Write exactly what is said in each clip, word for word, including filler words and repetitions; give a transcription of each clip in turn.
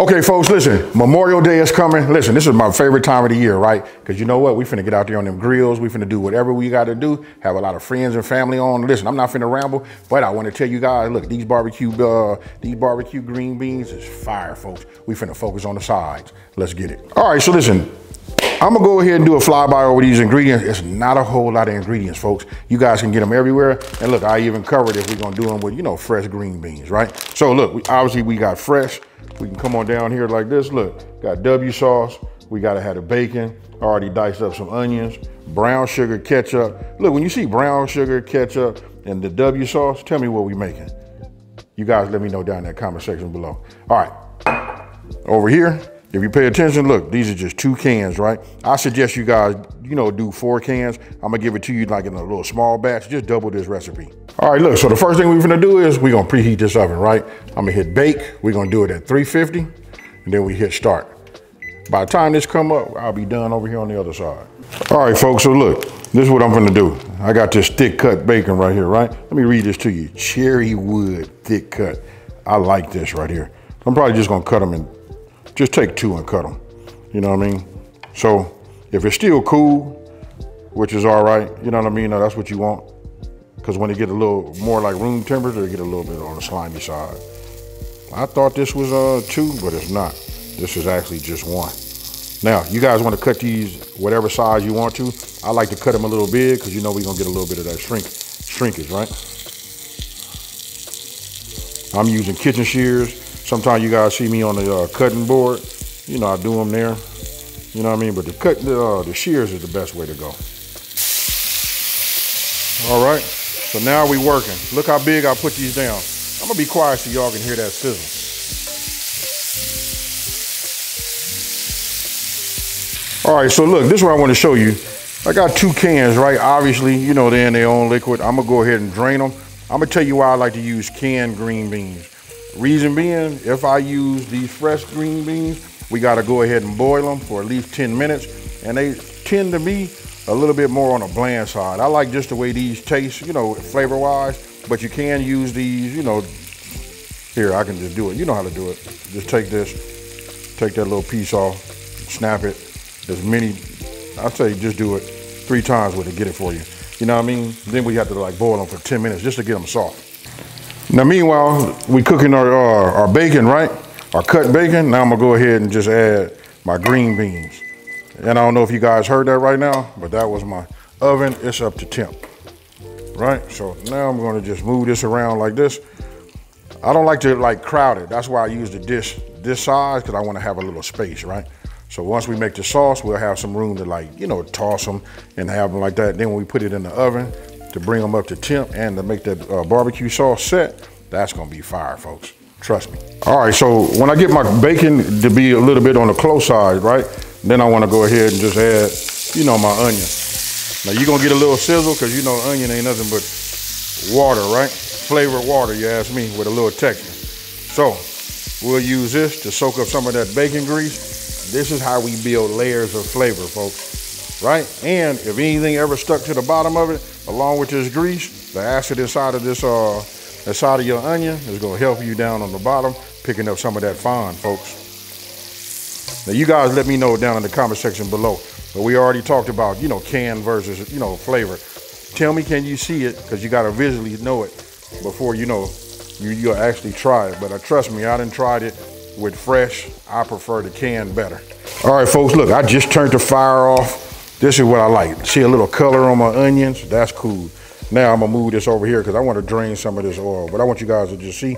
Okay, folks, listen, Memorial Day is coming. Listen, this is my favorite time of the year, right? Because you know what? We finna get out there on them grills. We finna do whatever we got to do. Have a lot of friends and family on. Listen, I'm not finna ramble, but I want to tell you guys, look, these barbecue uh, these barbecue green beans is fire, folks. We finna focus on the sides. Let's get it. All right, so listen. I'm gonna go ahead and do a flyby over these ingredients. It's not a whole lot of ingredients, folks. You guys can get them everywhere. And look, I even covered if we're gonna do them with, you know, fresh green beans, right? So look, we, obviously we got fresh. We can come on down here like this. Look, got W sauce. We gotta have the bacon. Already diced up some onions, brown sugar, ketchup. Look, when you see brown sugar, ketchup, and the W sauce, tell me what we're making. You guys let me know down in that comment section below. All right, over here. If you pay attention, look, these are just two cans, right? I suggest you guys, you know, do four cans. I'm gonna give it to you like in a little small batch. Just double this recipe. All right, look, so the first thing we're gonna do is we're gonna preheat this oven, right? I'm gonna hit bake. We're gonna do it at three fifty, and then we hit start. By the time this come up, I'll be done over here on the other side. All right, folks, so look, this is what I'm gonna do. I got this thick cut bacon right here, right? Let me read this to you. Cherry wood thick cut. I like this right here. I'm probably just gonna cut them in. Just take two and cut them, you know what I mean? So if it's still cool, which is all right, you know what I mean? Now, that's what you want. Because when it get a little more like room temperature, it get a little bit on the slimy side. I thought this was uh, two, but it's not. This is actually just one. Now, you guys want to cut these whatever size you want to. I like to cut them a little big because you know we're going to get a little bit of that shrink, shrinkage, right? I'm using kitchen shears. Sometimes you guys see me on the uh, cutting board. You know, I do them there. You know what I mean? But the cut, the, uh, the shears is the best way to go. All right, so now we working. Look how big I put these down. I'm gonna be quiet so y'all can hear that sizzle. All right, so look, this is what I want to show you. I got two cans, right? Obviously, you know, they're in their own liquid. I'm gonna go ahead and drain them. I'm gonna tell you why I like to use canned green beans. Reason being, if I use these fresh green beans, we gotta go ahead and boil them for at least ten minutes. And they tend to be a little bit more on the bland side. I like just the way these taste, you know, flavor-wise, but you can use these, you know, here, I can just do it. You know how to do it. Just take this, take that little piece off, snap it. As many, I'd say just do it three times with it, get it for you. You know what I mean? Then we have to like boil them for ten minutes just to get them soft. Now, meanwhile, we cooking our, our, our bacon, right? Our cut bacon. Now I'm gonna go ahead and just add my green beans. And I don't know if you guys heard that right now, but that was my oven. It's up to temp, right? So now I'm gonna just move this around like this. I don't like to like crowd it. That's why I use the dish this size, because I wanna have a little space, right? So once we make the sauce, we'll have some room to like, you know, toss them and have them like that. Then when we put it in the oven, to bring them up to temp and to make that uh, barbecue sauce set, that's gonna be fire, folks. Trust me. All right, so when I get my bacon to be a little bit on the close side, right? Then I wanna go ahead and just add, you know, my onion. Now you're gonna get a little sizzle because you know onion ain't nothing but water, right? Flavored water, you ask me, with a little texture. So we'll use this to soak up some of that bacon grease. This is how we build layers of flavor, folks, right? And if anything ever stuck to the bottom of it, along with this grease, the acid inside of this, uh, inside of your onion is gonna help you down on the bottom, picking up some of that fine, folks. Now you guys let me know down in the comment section below, but we already talked about, you know, can versus, you know, flavor. Tell me, can you see it? Cause you gotta visually know it before, you know, you, you'll actually try it. But uh, trust me, I done tried it with fresh. I prefer the can better. All right, folks, look, I just turned the fire off. This is what I like. See a little color on my onions? That's cool. Now I'm gonna move this over here because I want to drain some of this oil, but I want you guys to just see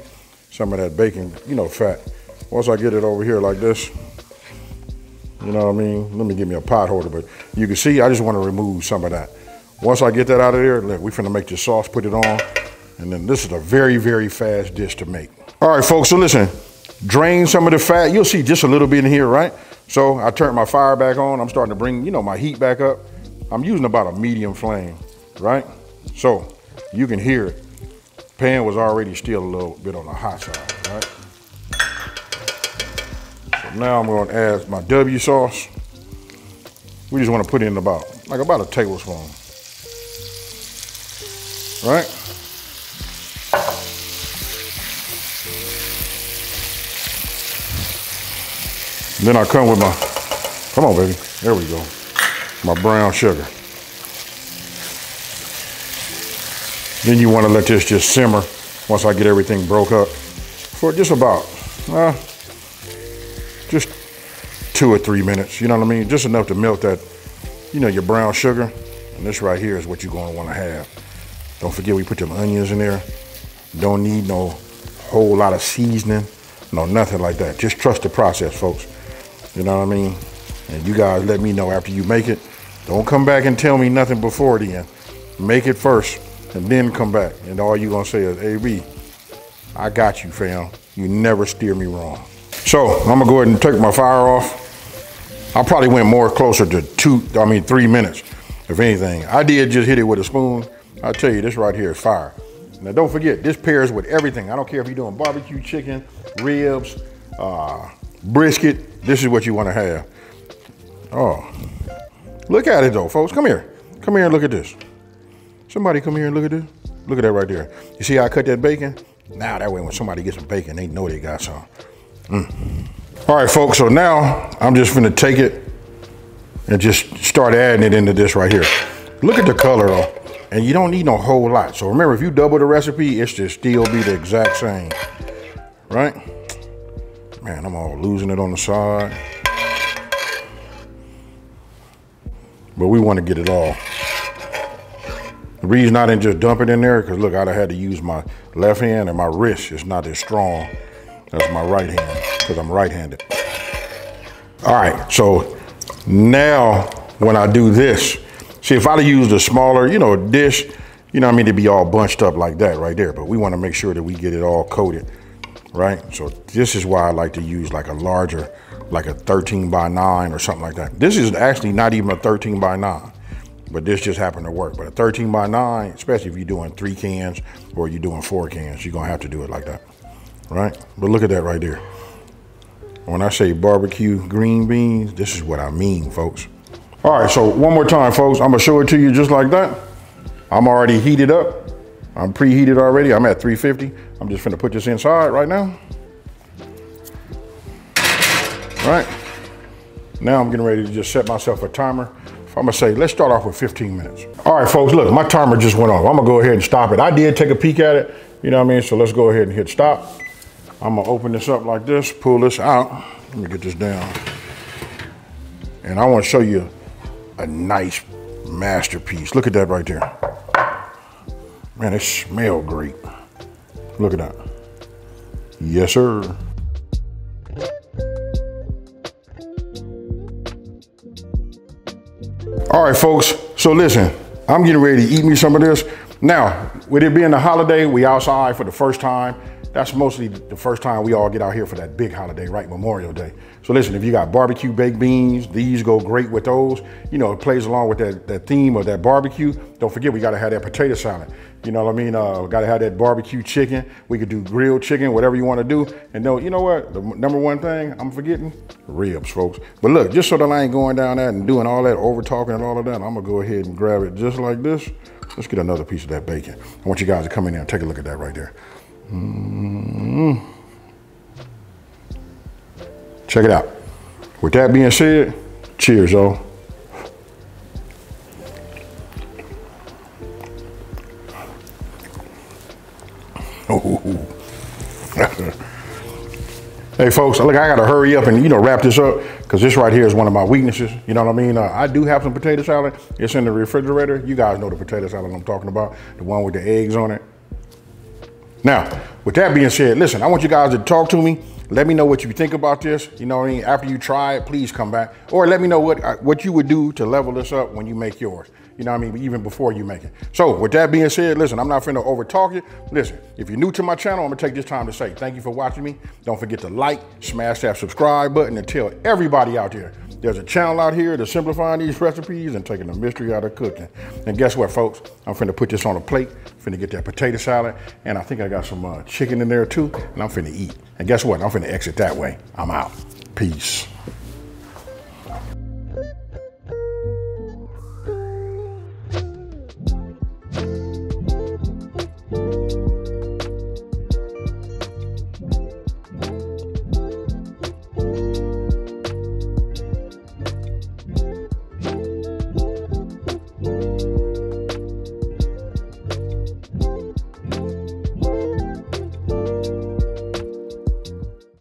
some of that bacon, you know, fat. Once I get it over here like this, you know what I mean? Let me give me a pot holder, but you can see I just want to remove some of that. Once I get that out of there, look, we finna make this sauce, put it on, and then this is a very, very fast dish to make. All right, folks, so listen, drain some of the fat. You'll see just a little bit in here, right? So I turned my fire back on. I'm starting to bring, you know, my heat back up. I'm using about a medium flame, right? So you can hear it. Pan was already still a little bit on the hot side, right? So now I'm gonna add my W sauce. We just wanna put in about, like about a tablespoon, right? Then I come with my, come on baby, there we go, my brown sugar. Then you want to let this just simmer once I get everything broke up for just about, uh, just two or three minutes, you know what I mean? Just enough to melt that, you know, your brown sugar. And this right here is what you're going to want to have. Don't forget we put them onions in there. Don't need no whole lot of seasoning, no nothing like that. Just trust the process, folks. You know what I mean? And you guys let me know after you make it. Don't come back and tell me nothing before then. Make it first and then come back. And all you're going to say is, A B, I got you, fam. You never steer me wrong. So I'm going to go ahead and take my fire off. I probably went more closer to two, I mean, three minutes, if anything. I did just hit it with a spoon. I tell you, this right here is fire. Now don't forget, this pairs with everything. I don't care if you're doing barbecue chicken, ribs, uh, brisket. This is what you want to have. Oh, look at it though, folks. Come here. Come here and look at this. Somebody come here and look at this. Look at that right there. You see how I cut that bacon? Now that way when somebody gets some bacon, they know they got some. Mm. All right, folks, so now I'm just gonna take it and just start adding it into this right here. Look at the color though. And you don't need no whole lot. So remember, if you double the recipe, it should still be the exact same, right? Man, I'm all losing it on the side. But we want to get it all. The reason I didn't just dump it in there, because look, I'd have had to use my left hand and my wrist is not as strong as my right hand, because I'm right-handed. All right, so now when I do this, see, if I'd have used a smaller, you know, dish, you know what I mean, it'd be all bunched up like that right there. But we want to make sure that we get it all coated, right? So this is why I like to use like a larger, like a thirteen by nine or something like that. This is actually not even a thirteen by nine, but this just happened to work. But a thirteen by nine, especially if you're doing three cans or you're doing four cans, you're going to have to do it like that, right? But look at that right there. When I say barbecue green beans, this is what I mean, folks. All right, so one more time, folks. I'm gonna show it to you just like that. I'm already heated up. I'm preheated already. I'm at three fifty. I'm just gonna put this inside right now. All right. Now I'm getting ready to just set myself a timer. I'm gonna say, let's start off with fifteen minutes. All right, folks, look, my timer just went off. I'm gonna go ahead and stop it. I did take a peek at it, you know what I mean? So let's go ahead and hit stop. I'm gonna open this up like this, pull this out. Let me get this down. And I wanna show you a nice masterpiece. Look at that right there. Man, it smells great. Look at that. Yes, sir. All right, folks, so listen, I'm getting ready to eat me some of this. Now, with it being a holiday, we outside for the first time. That's mostly the first time we all get out here for that big holiday, right? Memorial Day. So listen, if you got barbecue baked beans, these go great with those. You know, it plays along with that, that theme of that barbecue. Don't forget, we gotta have that potato salad. You know what I mean? Uh, we gotta have that barbecue chicken. We could do grilled chicken, whatever you wanna do. And no, you know what? The number one thing I'm forgetting, ribs, folks. But look, just so that I ain't going down that and doing all that over talking and all of that, I'm gonna go ahead and grab it just like this. Let's get another piece of that bacon. I want you guys to come in there and take a look at that right there. Mm. Check it out. With that being said, cheers, y'all. Hey, folks, look, I gotta hurry up and, you know, wrap this up, because this right here is one of my weaknesses. You know what I mean? Uh, I do have some potato salad. It's in the refrigerator. You guys know the potato salad I'm talking about, the one with the eggs on it. Now, with that being said, listen, I want you guys to talk to me. Let me know what you think about this. You know what I mean? After you try it, please come back. Or let me know what, what you would do to level this up when you make yours. You know what I mean? Even before you make it. So with that being said, listen, I'm not finna over talk it. Listen, if you're new to my channel, I'm gonna take this time to say thank you for watching me. Don't forget to like, smash that subscribe button, and tell everybody out there there's a channel out here that's simplifying these recipes and taking the mystery out of cooking. And guess what, folks? I'm finna put this on a plate, finna get that potato salad, and I think I got some uh, chicken in there too, and I'm finna eat. And guess what? I'm finna exit that way. I'm out. Peace.